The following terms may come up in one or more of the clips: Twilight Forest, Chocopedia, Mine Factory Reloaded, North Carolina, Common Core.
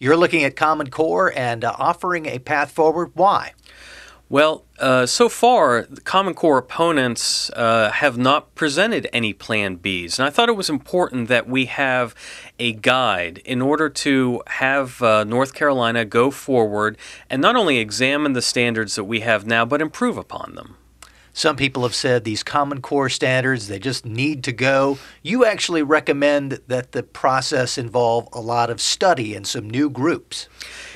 You're looking at Common Core and offering a path forward. Why? Well, so far, the Common Core opponents have not presented any Plan Bs. And I thought it was important that we have a guide in order to have North Carolina go forward and not only examine the standards that we have now, but improve upon them. Some people have said these Common Core standards, they just need to go. You actually recommend that the process involve a lot of study and some new groups.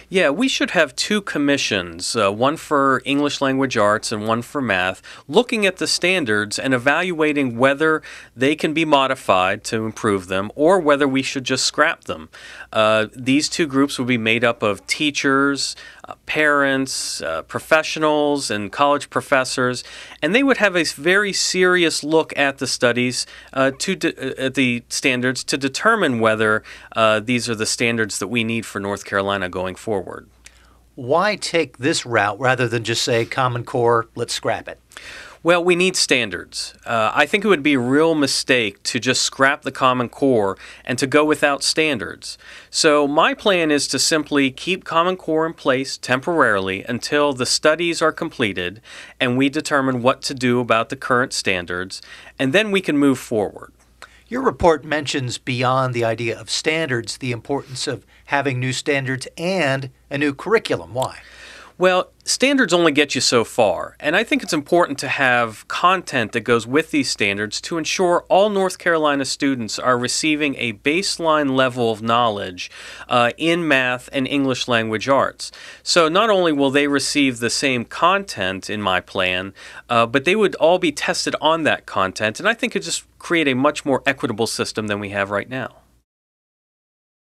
Yeah, we should have two commissions, one for English language arts and one for math, looking at the standards and evaluating whether they can be modified to improve them or whether we should just scrap them. These two groups will be made up of teachers, parents, professionals, and college professors, and they would have a very serious look at the studies, at the standards, to determine whether these are the standards that we need for North Carolina going forward. Why take this route rather than just say, Common Core, let's scrap it? Well, we need standards. I think it would be a real mistake to just scrap the Common Core and to go without standards. So my plan is to simply keep Common Core in place temporarily until the studies are completed and we determine what to do about the current standards, and then we can move forward. Your report mentions beyond the idea of standards the importance of having new standards and a new curriculum. Why? Well, standards only get you so far, and I think it's important to have content that goes with these standards to ensure all North Carolina students are receiving a baseline level of knowledge in math and English language arts. So not only will they receive the same content in my plan, but they would all be tested on that content, and I think it just create a much more equitable system than we have right now.